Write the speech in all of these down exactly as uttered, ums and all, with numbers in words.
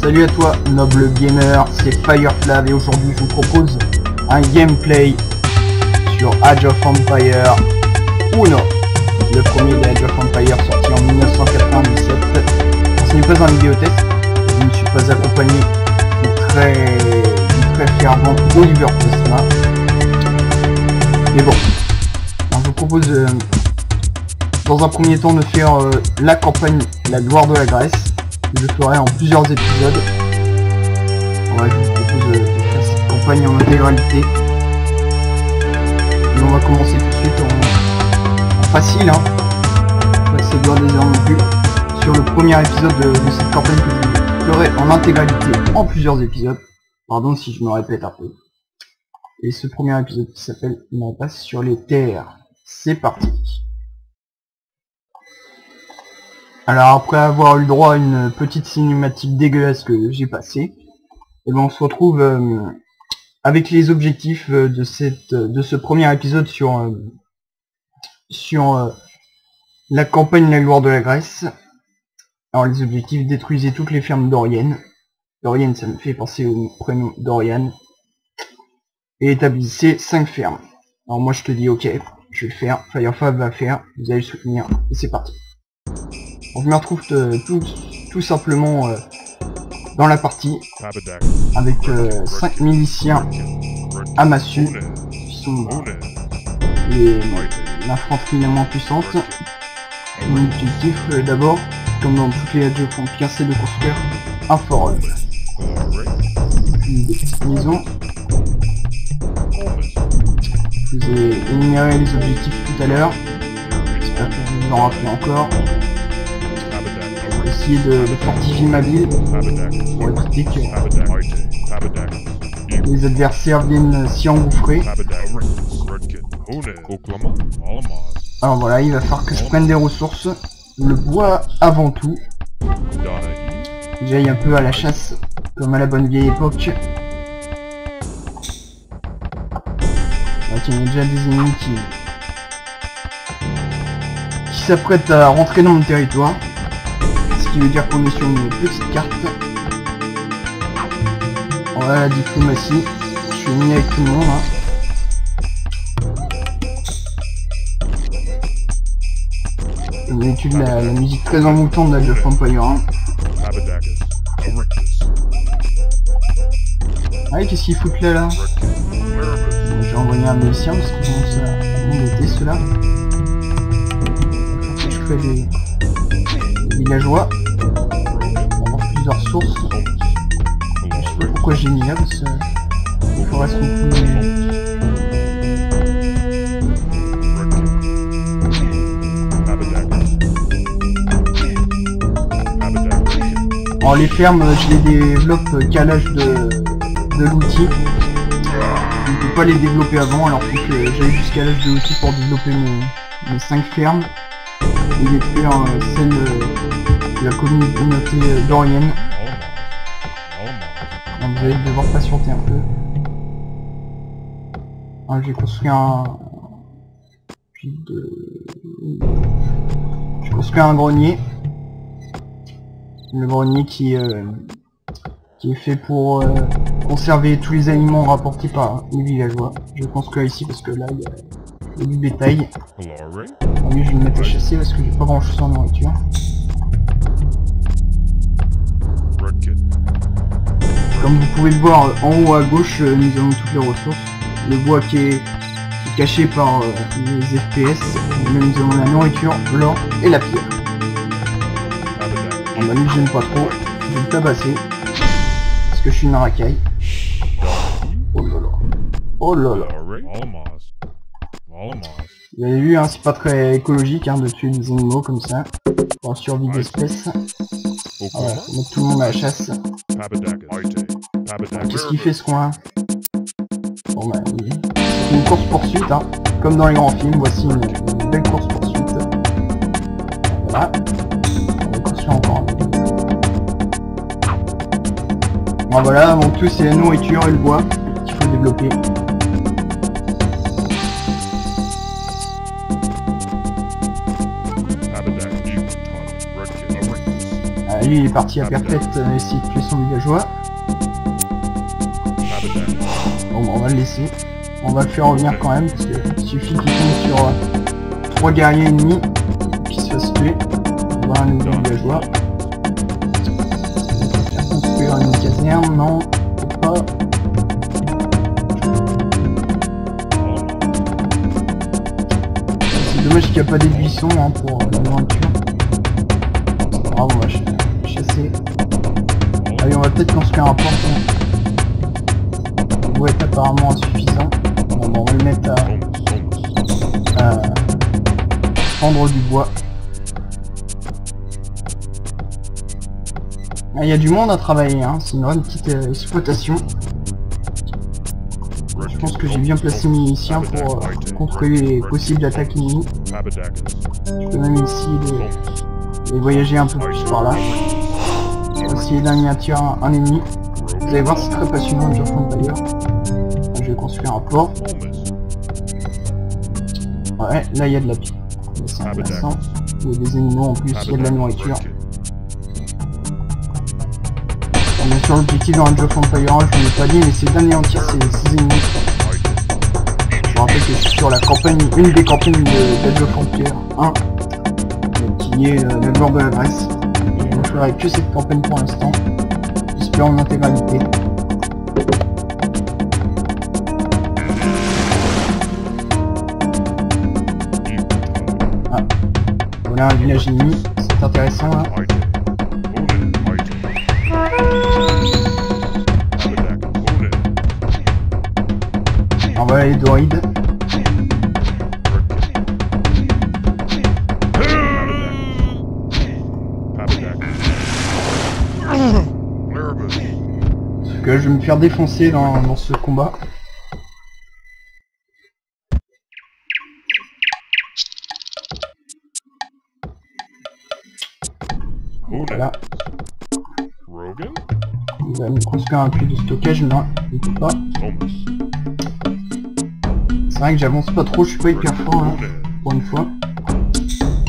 Salut à toi noble gamer, c'est Fireflav et aujourd'hui je vous propose un gameplay sur Age of Empire un, le premier d'Age of Empire sorti en mille neuf cent quatre-vingt-dix-sept. Ce n'est pas un vidéotest, je ne suis pas accompagné du très, du très fervent Oliver Postman. Mais bon, alors je vous propose euh, dans un premier temps de faire euh, la campagne La Gloire de la Grèce. Je ferai en plusieurs épisodes. Ouais, je vous propose de faire cette campagne en intégralité. Et on va commencer tout de suite en, en facile, hein. Pas que ça dure des heures non plus. Sur le premier épisode de, de cette campagne que je ferai en intégralité en plusieurs épisodes. Pardon si je me répète un peu. Et ce premier épisode qui s'appelle On passe sur les terres. C'est parti. Alors après avoir eu droit à une petite cinématique dégueulasse que j'ai passée, et ben on se retrouve euh, avec les objectifs euh, de cette euh, de ce premier épisode sur euh, sur euh, la campagne La Gloire de la Grèce. Alors les objectifs: détruisez toutes les fermes doriennes. Dorienne, ça me fait penser au prénom Dorian. Et établissez cinq fermes. Alors moi je te dis ok, je vais le faire. Fireflav va faire. Vous allez le soutenir. Et c'est parti. Donc je me retrouve euh, tout, tout simplement euh, dans la partie avec euh, cinq miliciens à massue qui sont euh, l'infanterie la moins puissante. Mon objectif euh, d'abord, comme dans toutes les radios qu'on pire, c'est de construire un forage. Puis des petites maisons. Je vous ai énuméré les objectifs tout à l'heure. J'espère que vous vous en rappelez encore. Essayer de, de fortifier ma ville pour éviter que les adversaires viennent s'y engouffrer. Alors voilà, il va falloir que je prenne des ressources. Le bois avant tout. J'aille un peu à la chasse comme à la bonne vieille époque. Il y a déjà des ennemis qui, qui s'apprêtent à rentrer dans mon territoire. Qui veut dire qu'on est sur une petite carte. Voilà la diplomatie. Je suis mis avec tout le monde. Hein. L'étude la, la musique très envoûtante de Age of Empire un. Ah, qu'est-ce qu'il foutent là là? J'ai envoyé un musicien parce qu'ils vont se m'embêter ceux-là. Je fais des villageois. Plusieurs sources. Je sais pas pourquoi j'ai mis là parce que les forêts sont plus... Alors les fermes, je les développe qu'à l'âge de, de l'outil. Je ne peux pas les développer avant, alors faut que j'aille jusqu'à l'âge de l'outil pour développer mes, mes cinq fermes. Et détruire euh, celle euh, de la communauté euh, dorienne. Donc vous allez devoir patienter un peu. Ah, j'ai construit un... Puis de... J'ai construit un grenier. Le grenier qui, euh, qui est fait pour euh, conserver tous les aliments rapportés par les villageois. Je construis ici parce que là il y a... Et du bétail. En mieux, je vais me mettre à chasser parce que j'ai pas grand chose en nourriture. Comme vous pouvez le voir en haut à gauche, nous avons toutes les ressources. Le bois qui est, qui est caché par euh, les F P S. Nous avons la nourriture, l'or et la pierre. En mieux, j'aime pas trop. Je vais me tabasser parce que je suis une racaille. Oh là là. Oh là là. Vous avez vu, hein, c'est pas très écologique hein, de tuer des animaux comme ça, pour la survie d'espèces. Voilà, faut mettre tout le monde à la chasse. Qu'est-ce qu'il fait ce coin-là? Bon bah, c'est une course-poursuite, hein, comme dans les grands films. Voici une, une belle course-poursuite. Voilà, on va construire encore un peu. Bon voilà, avant tout c'est la nourriture et le bois qu'il faut développer. Ah, lui il est parti à perpète euh, essayer de tuer son villageois. Bon bah, on va le laisser. On va le faire revenir quand même parce qu'il suffit qu'il tombe sur euh, trois guerriers ennemis qui se fassent tuer. On va un nouveau villageois. Une caserne, non, pas. C'est dommage qu'il n'y a pas des buissons hein, pour la nourriture. Ah, on va ch chasser. Allez, on va peut-être construire un porton. Le bois est apparemment insuffisant. Bon, bon, on va le mettre à, à prendre du bois. Il y a du monde à travailler, hein. C'est une vraie petite euh, exploitation. Je pense que j'ai bien placé mes miliciens pour euh, contrôler les possibles attaques ennemies. Je peux même ici les, les voyager un peu plus par là. Essayer d'un miniature un, un ennemi. Vous allez voir, c'est très passionnant le jeu d'ailleurs. Je vais construire un port. Ouais, là il y a de la pire. C'est intéressant. Il y a des animaux en plus, il y a de la nourriture. Bien sûr, l'objectif dans Age of Empire un, je ne l'ai pas dit, mais c'est d'anéantir ces, ces ennemis. Je rappelle que je suis sur la campagne, une des campagnes d'Age of Empire un, qui est euh, La Gloire de la Grèce. Je ne ferai que cette campagne pour l'instant, j'espère en intégralité. Ah. Voilà un village ennemi, c'est intéressant là. On va aller Doride. Parce que je vais me faire défoncer dans, dans ce combat. Voilà. Il va me construire un puits de stockage, non, il ne peut pas. C'est vrai que j'avance pas trop, je suis pas hyper fort hein, pour une fois.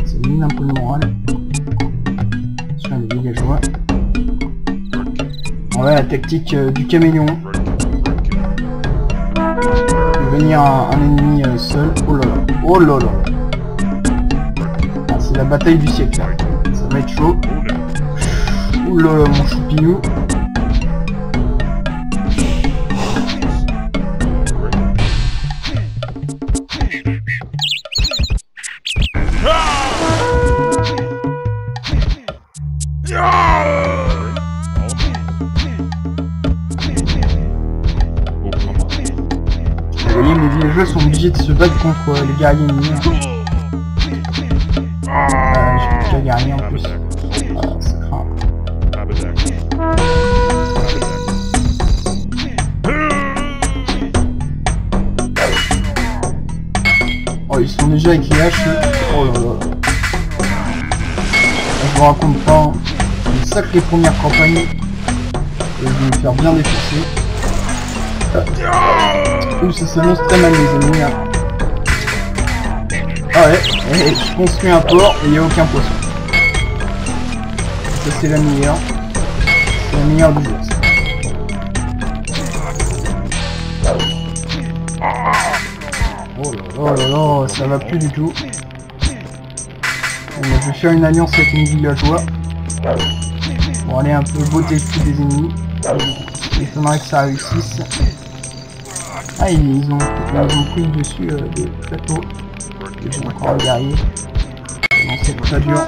Ça mine un peu le moral. Sur les villageois. Voilà la tactique euh, du caméléon. Devenir un, un ennemi euh, seul. Oh là là. Oh là là. Ah, c'est la bataille du siècle là. Ça va être chaud. Oh là là mon choupinou. De se battre contre les guerriers ennemis. Euh, J'ai plus qu'à guerrier en plus. Ah, ça craint. Oh, ils sont déjà avec les haches. Oh là là. Je vous raconte pas. Hein. Une sacrée première campagne. Et je vais me faire bien défoncer. Ah. Ouh, ça s'annonce très mal les ennemis. Ah ouais, et je construis un port et il n'y a aucun poisson. Ça c'est la meilleure. C'est la meilleure du jeu. Oh là là, ça va plus du tout. Bon, je vais faire une alliance avec une villageois. Pour aller un peu botter le cul des ennemis. Il faudrait que ça réussisse. Ah, ils ont, ils ont pris dessus euh, des plateaux. J'ai encore un guerrier. Non, c'est très dur.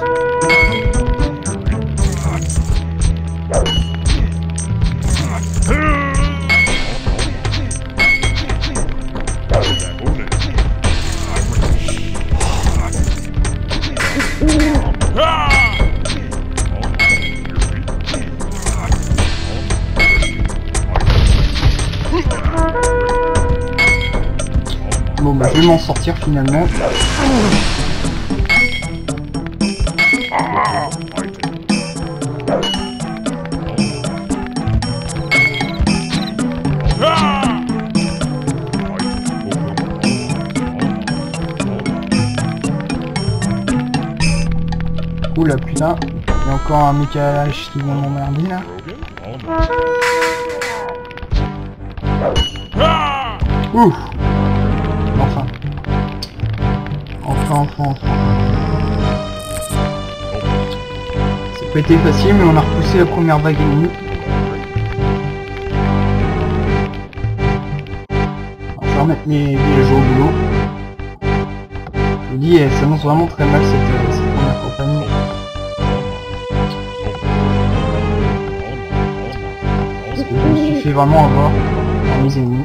Bon bah je vais m'en sortir finalement. Oula putain, il y a encore un mec à l'âge qui vient m'emmerder là. Ouf. Enfin. Enfin, enfin, enfin. C'est pas été facile, mais on a repoussé la première vague ennemie. Je vais remettre mes villages au boulot. Je vous dis, elle s'annonce vraiment très mal cette, cette première campagne. Parce que je me suis fait vraiment avoir par mes ennemis.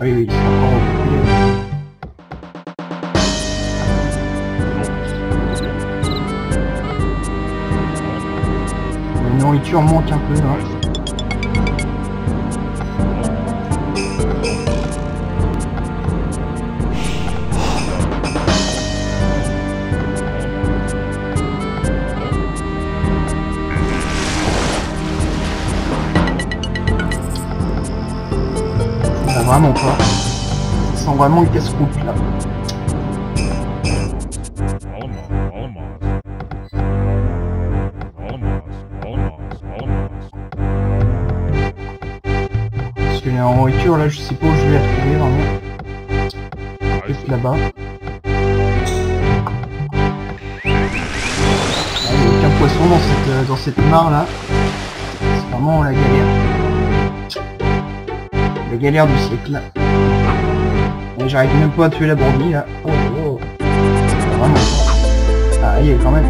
Ah oui, oui, ils sont encore occupés. La nourriture manque un peu, hein. Vraiment pas. Ils sont vraiment casse-croûte là. Parce qu'il y a une nourriture là, je sais pas où je vais la trouver vraiment. Juste là-bas. Il n'y a aucun poisson dans cette, dans cette mare là. C'est vraiment la galère. La galère du siècle. Et j'arrive même pas à tuer la bandit là. Oh, oh. Vraiment. Ah, il y est quand même.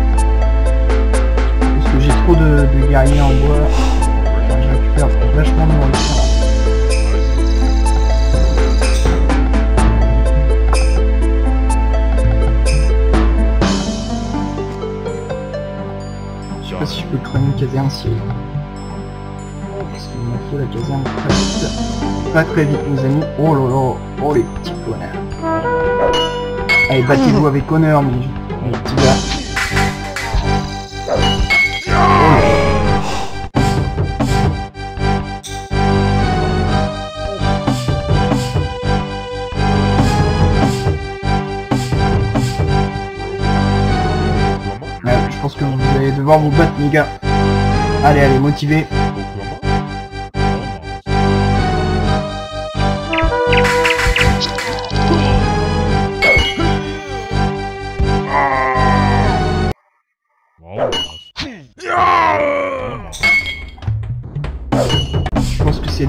Parce que j'ai trop de, de guerriers en bois. Enfin, je récupère vachement de nourriture. Je sais pas si je peux creuser une caserne si. Parce qu'il me faut la caserne très vite. Pas très vite mes amis. Oh là là. Oh les petits connards. Allez, battez-vous avec honneur mes, mes petits gars. Oh. Ouais, je pense que vous allez devoir vous battre les gars. Allez, allez, motivés.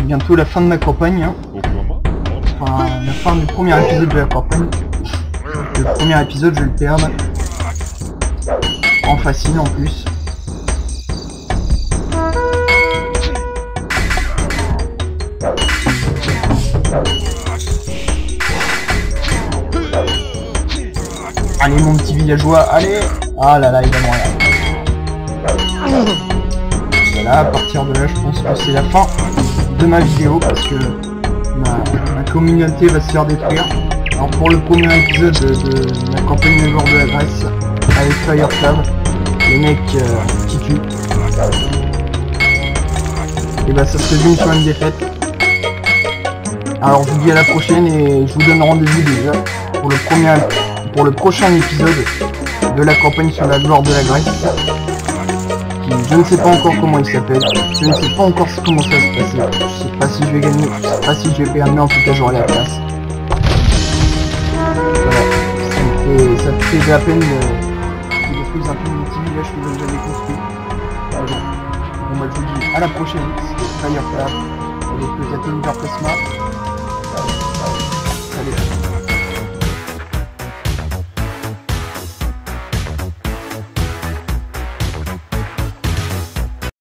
Bientôt la fin de ma campagne, hein. Enfin la fin du premier épisode de la campagne. Le premier épisode je vais le perdre en facile en plus. Allez mon petit villageois, allez. Ah là là, il va mourir. Voilà, à partir de là je pense que c'est la fin de ma vidéo parce que ma, ma communauté va se faire détruire. Alors pour le premier épisode de, de la campagne La Gloire de la Grèce avec Fireflav, les mecs euh, qui tuent, et bah ça se résume sur une défaite. Alors je vous dis à la prochaine et je vous donne rendez-vous déjà pour le premier pour le prochain épisode de la campagne sur la gloire de la Grèce. Je ne sais pas encore comment il s'appelle, je ne sais pas encore comment ça va se passer, je sais pas si je vais gagner, je sais pas si je vais perdre, mais en tout cas j'aurai la place. Voilà, ça me fait, fait de la peine de détruire un peu mon petit village que j'ai jamais construit. Voilà. Bon bah je vous dis à la prochaine, c'était Fireflav avec le Oliver Postman. Allez.